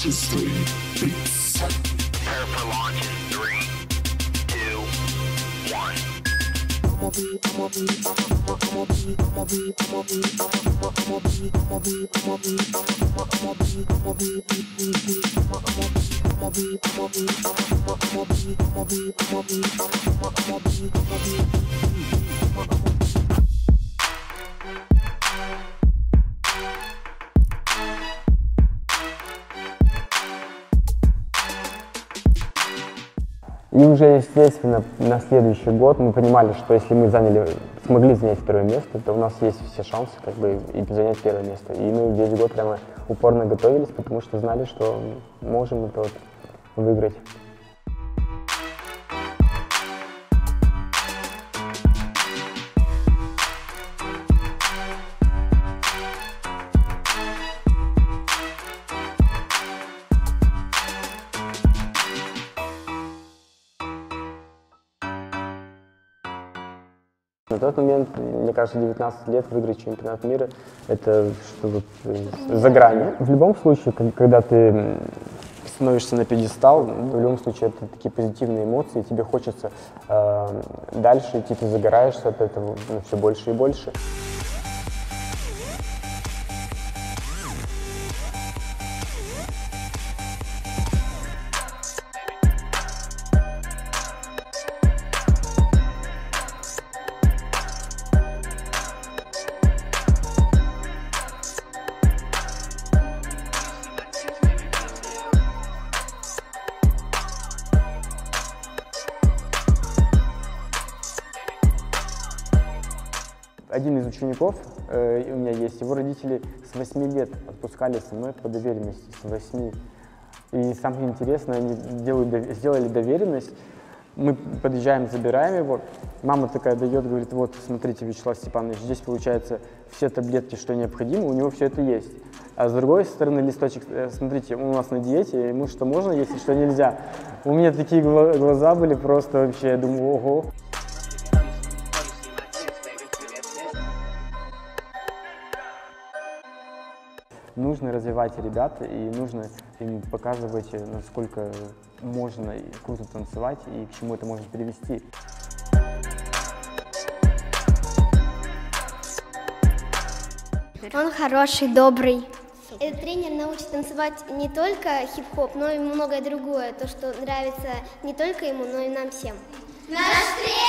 This is Steve Beats. Prepare for launch in 3, 2, 1. И уже, естественно, на следующий год мы понимали, что если мы смогли занять второе место, то у нас есть все шансы как бы и занять первое место. И мы весь год прямо упорно готовились, потому что знали, что можем это вот выиграть. На тот момент, мне кажется, 19 лет выиграть чемпионат мира – это что-то за гранью. В любом случае, когда ты становишься на пьедестал, в любом случае это такие позитивные эмоции, тебе хочется дальше идти, ты загораешься от этого все больше и больше. Один из учеников, у меня есть, его родители с 8 лет отпускали со мной по доверенности, с 8. И самое интересное, они сделали доверенность, мы подъезжаем, забираем его, мама такая дает, говорит, вот, смотрите, Вячеслав Степанович, здесь, получается, все таблетки, что необходимо, у него все это есть. А с другой стороны листочек, смотрите, у нас на диете, ему что можно есть, и что нельзя. У меня такие глаза были просто вообще, я думаю, ого. Нужно развивать ребят, и нужно им показывать, насколько можно круто танцевать и к чему это может привести. Он хороший, добрый. Этот тренер научит танцевать не только хип-хоп, но и многое другое. То, что нравится не только ему, но и нам всем. Наш тренер!